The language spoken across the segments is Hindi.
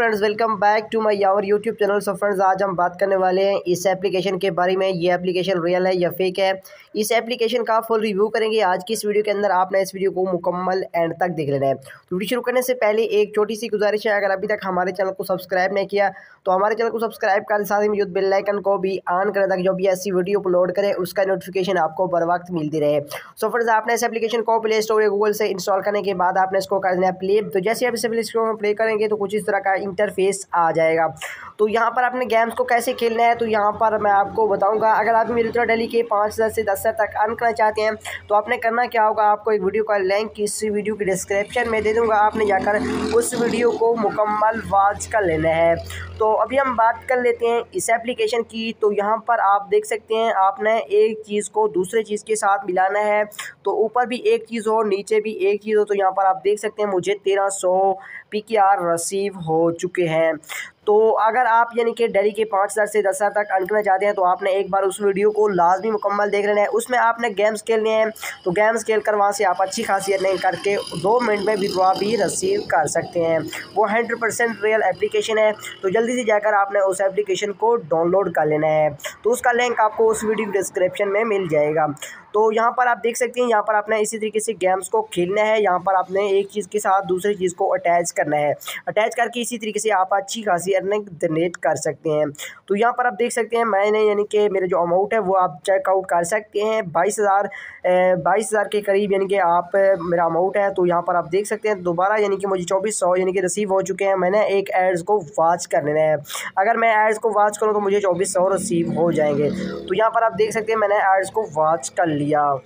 Friends, welcome back to my Yavar YouTube channel. So friends, आज हम बात करने वाले हैं इस एप्लीकेशन के बारे में। ये एप्लीकेशन रियल है या फेक है, इस एप्लीकेशन का फुल रिव्यू करेंगे आज की इस वीडियो के अंदर। आपने इस वीडियो को मुकम्मल एंड तक देख लेना है। तो वीडियो शुरू करने से पहले एक छोटी सी गुजारिश है, अगर अभी तक हमारे चैनल को सब्सक्राइब नहीं किया तो हमारे चैनल को सब्सक्राइब करें, साथ ही मौजूद बेल आइकन को भी ऑन करें ताकि जो भी ऐसी वीडियो अपलोड करें उसका नोटिफिकेशन आपको बर वक्त मिलती रहे। सो फ्रेंड्स, आपने इस एप्लीकेशन को प्ले स्टोर या गूगल से इंस्टॉल करने के बाद आपने इसको कर देना है प्ले। तो जैसे आप इसे प्ले स्टोर में प्ले करेंगे तो कुछ इस तरह का इंटरफेस आ जाएगा। तो यहाँ पर आपने गेम्स को कैसे खेलना है तो यहाँ पर मैं आपको बताऊंगा। अगर आप मेरे तो डेली के 5,000 से 10,000 तक अर्न करना चाहते हैं तो आपने करना क्या होगा, आपको एक वीडियो का लिंक इस वीडियो की डिस्क्रिप्शन में दे दूँगा, आपने जाकर उस वीडियो को मुकम्मल वॉच कर लेना है। तो अभी हम बात कर लेते हैं इस एप्लीकेशन की। तो यहाँ पर आप देख सकते हैं, आपने एक चीज़ को दूसरे चीज़ के साथ मिलाना है, तो ऊपर भी एक चीज़ हो नीचे भी एक चीज़ हो। तो यहाँ पर आप देख सकते हैं मुझे 1300 PKR रिसीव हो चुके हैं। तो अगर आप यानी कि डेली के 5,000 से 10,000 तक अर्न करना चाहते हैं तो आपने एक बार उस वीडियो को लाजमी मुकम्मल देख लेना है। उसमें आपने गेम्स खेलने हैं, तो गेम्स खेल कर वहाँ से आप अच्छी खासी अर्निंग करके 2 मिनट में विड्रॉ भी रिसीव कर सकते हैं। वो 100% रियल एप्लीकेशन है। तो जल्दी से जाकर आपने उस एप्लीकेशन को डाउनलोड कर लेना है। तो उसका लिंक आपको उस वीडियो डिस्क्रिप्शन में मिल जाएगा। तो यहाँ पर आप देख सकते हैं, यहाँ पर आपने इसी तरीके से गेम्स को खेलना है। यहाँ पर आपने एक चीज़ के साथ दूसरी चीज़ को अटैच करना है, अटैच करके इसी तरीके से आप अच्छी खासी अर्निंग जनरेट कर सकते हैं। तो यहाँ पर आप देख सकते हैं मैंने यानी कि मेरे जो अमाउंट है वो आप चेकआउट कर सकते हैं। 22,000 के करीब यानी कि आप मेरा अमाउंट है। तो यहाँ पर आप देख सकते हैं दोबारा यानी कि मुझे 2,400 यानी कि रिसीव हो चुके हैं। मैंने एक एड्स को वॉच कर लेना है। अगर मैं एड्स को वॉच करूँ तो मुझे 2,400 रिसीव हो जाएंगे। तो यहाँ पर आप देख सकते हैं मैंने एड्स को वॉच कर लिया।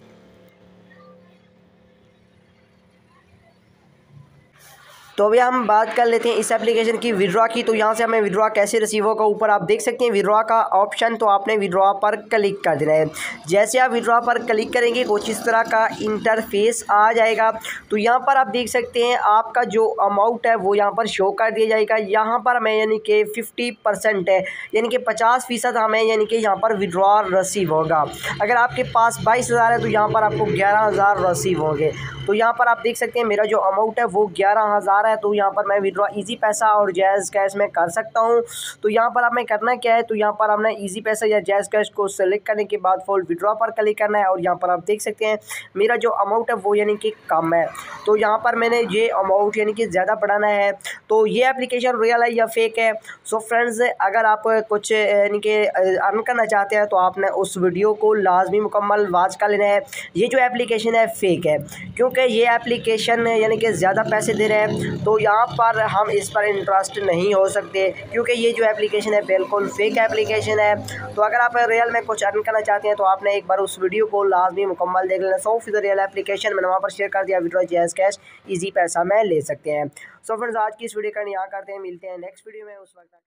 तो अभी हम बात कर लेते हैं इस एप्लीकेशन की विड्रॉ की। तो यहाँ से हमें विड्रॉ कैसे रिसीव होगा, ऊपर आप देख सकते हैं विड्रॉ का ऑप्शन। तो आपने विड्रॉ पर क्लिक कर देना है। जैसे आप विड्रॉ पर क्लिक करेंगे कुछ इस तरह का इंटरफेस आ जाएगा। तो यहाँ पर आप देख सकते हैं आपका जो अमाउंट है वो यहाँ पर शो कर दिया जाएगा। यहाँ पर हमें यानी कि 50% है यानी कि 50% हमें यानी कि यहाँ पर विड्रॉ रिसीव होगा। अगर आपके पास 22,000 है तो यहाँ पर आपको 11,000 रिसीव होंगे। तो यहाँ पर आप देख सकते हैं मेरा जो अमाउंट है वो 11,000 है। तो यहाँ पर मैं विड्रॉ इजी पैसा और जैज़ कैश में कर सकता हूँ। तो यहाँ पर आपने करना क्या है, तो यहाँ पर आपने इजी पैसा या जैज़ कैश को सेलेक्ट करने के बाद फुल विड्रॉ पर क्लिक करना है। और यहाँ पर आप देख सकते हैं मेरा जो अमाउंट है वो यानी कि कम है। तो यहाँ पर मैंने ये अमाउंट यानी कि ज़्यादा बढ़ाना है। तो ये एप्लीकेशन रियल है या फेक है। सो फ्रेंड्स, अगर आप कुछ यानी कि अर्न करना चाहते हैं तो आपने उस वीडियो को लाजमी मुकम्मल वॉच कर लेना है। ये जो एप्लीकेशन है फेक है, क्योंकि ये एप्लीकेशन यानी कि ज़्यादा पैसे दे रहे हैं। तो यहाँ पर हम इस पर इंटरेस्ट नहीं हो सकते क्योंकि ये जो एप्लीकेशन है बिल्कुल फेक एप्लीकेशन है। तो अगर आप रियल में कुछ अर्न करना चाहते हैं तो आपने एक बार उस वीडियो को लाजमी मुकम्मल देख लेना। 100% रियल एप्लीकेशन मैंने वहाँ पर शेयर कर दिया। विड्रॉ जैज़ कैश ईजी पैसा में ले सकते हैं। सो फ्रेंड्स, आज की इस वीडियो का यहाँ करते हैं, मिलते हैं नेक्स्ट वीडियो में। उस वक्त